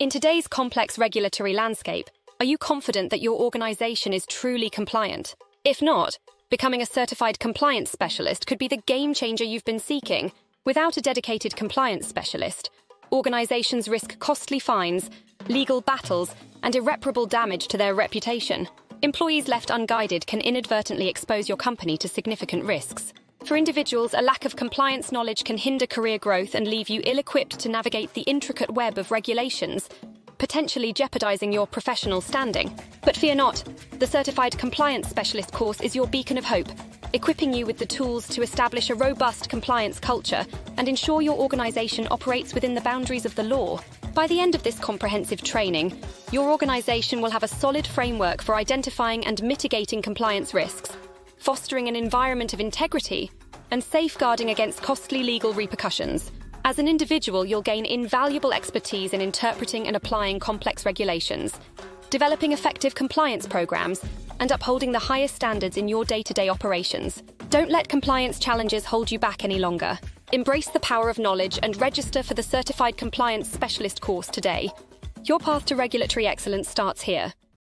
In today's complex regulatory landscape, are you confident that your organization is truly compliant? If not, becoming a certified compliance specialist could be the game changer you've been seeking. Without a dedicated compliance specialist, organizations risk costly fines, legal battles, and irreparable damage to their reputation. Employees left unguided can inadvertently expose your company to significant risks. For individuals, a lack of compliance knowledge can hinder career growth and leave you ill-equipped to navigate the intricate web of regulations, potentially jeopardizing your professional standing. But fear not, the Certified Compliance Specialist course is your beacon of hope, equipping you with the tools to establish a robust compliance culture and ensure your organization operates within the boundaries of the law. By the end of this comprehensive training, your organization will have a solid framework for identifying and mitigating compliance risks, fostering an environment of integrity, and safeguarding against costly legal repercussions. As an individual, you'll gain invaluable expertise in interpreting and applying complex regulations, developing effective compliance programs, and upholding the highest standards in your day-to-day operations. Don't let compliance challenges hold you back any longer. Embrace the power of knowledge and register for the Certified Compliance Specialist course today. Your path to regulatory excellence starts here.